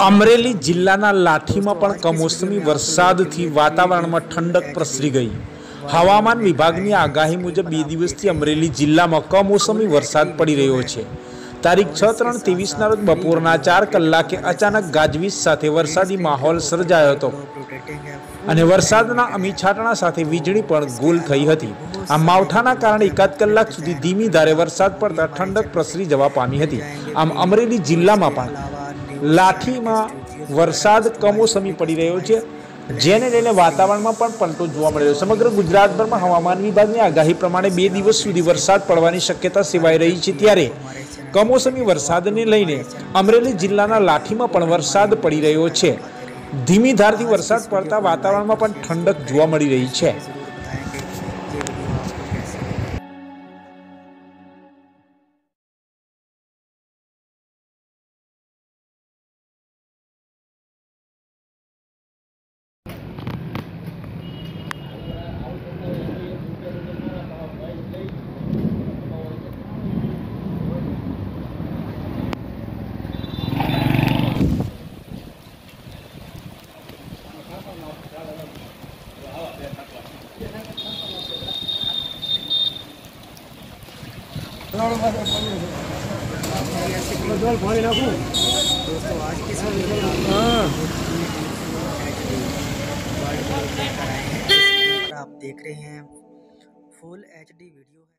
अमरेली जिल्लाना लाठी में पण कमोसमी वरसादथी वातावरण में ठंडक प्रसरी गई। हवामान विभागनी आगाही मुजब 2 दिवसथी अमरेली जिल्ला में कमोसमी वरसाद पड़ी रह्यो छे। तारीख 6/3/23 ना रोज बपोरना 4 कलाके अचानक गाजवीज साथे वरसादी माहौल सर्जायो हतो अने वरसादना अमीछाटना साथे वीजळी पण गुल थई हती। आ मावठाना कारणे 1 कलाक सुधी धीमी धारे वरसाद पड़ता ठंडक प्रसरी जवा पामी हती। आम अमरेली जिल्लामां पण लाठीमां वरसाद कमोसमी पड़ी रह्यो छे, जेने लईने वातावरणमां पण पलटो जोवा मळ्यो। समग्र गुजरातभरमां हवामान विभागनी आगाही प्रमाणे 2 दिवस सुधी वरसाद पड़वानी शक्यता सेवाई रही छे। त्यारे कमोसमी वरसादने लईने अमरेली जिल्लाना लाठीमां पण वरसाद पड़ी रह्यो छे। धीमी धारथी वरसाद पड़ता वातावरणमां पण ठंडक जोवा मळी रही छे। आप देख रहे हैं फुल HD वीडियो।